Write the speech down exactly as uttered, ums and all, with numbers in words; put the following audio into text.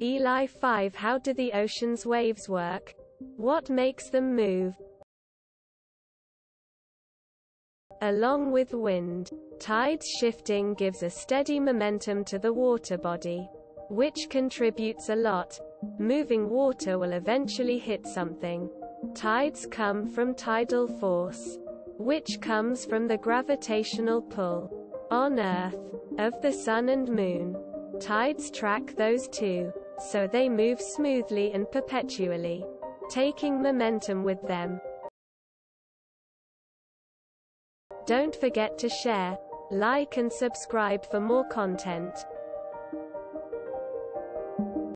Eli five How do the ocean's waves work? What makes them move? Along with wind, tides shifting gives a steady momentum to the water body, which contributes a lot. Moving water will eventually hit something. Tides come from tidal force, which comes from the gravitational pull on Earth of the sun and moon. Tides track those two, so they move smoothly and perpetually, taking momentum with them. Don't forget to share, like and subscribe for more content.